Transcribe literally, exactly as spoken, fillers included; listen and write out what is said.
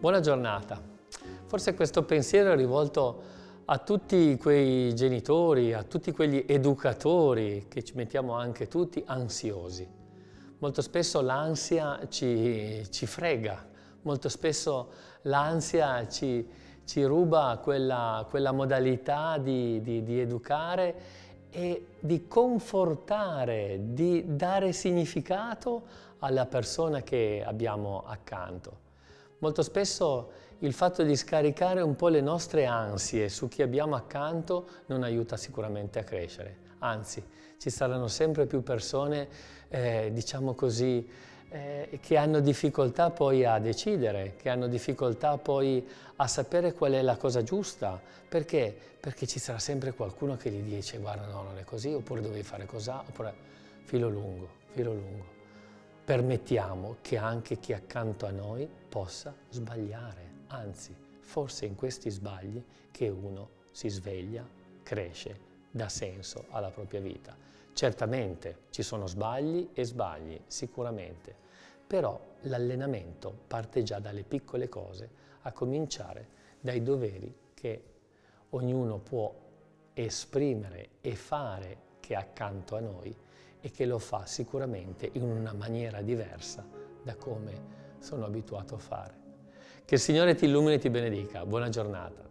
Buona giornata. Forse questo pensiero è rivolto a tutti quei genitori, a tutti quegli educatori, che ci mettiamo anche tutti, ansiosi. Molto spesso l'ansia ci, ci frega, molto spesso l'ansia ci, ci ruba quella, quella modalità di, di, di educare e di confortare, di dare significato alla persona che abbiamo accanto. Molto spesso il fatto di scaricare un po' le nostre ansie su chi abbiamo accanto non aiuta sicuramente a crescere. Anzi, ci saranno sempre più persone, eh, diciamo così, eh, che hanno difficoltà poi a decidere, che hanno difficoltà poi a sapere qual è la cosa giusta. Perché? Perché ci sarà sempre qualcuno che gli dice guarda no, non è così, oppure dovevi fare così, oppure filo lungo, filo lungo. Permettiamo che anche chi accanto a noi possa sbagliare, anzi, forse in questi sbagli che uno si sveglia, cresce, dà senso alla propria vita. Certamente ci sono sbagli e sbagli, sicuramente, però l'allenamento parte già dalle piccole cose, a cominciare dai doveri che ognuno può esprimere e fare che è accanto a noi, e che lo fa sicuramente in una maniera diversa da come sono abituato a fare. Che il Signore ti illumini e ti benedica. Buona giornata.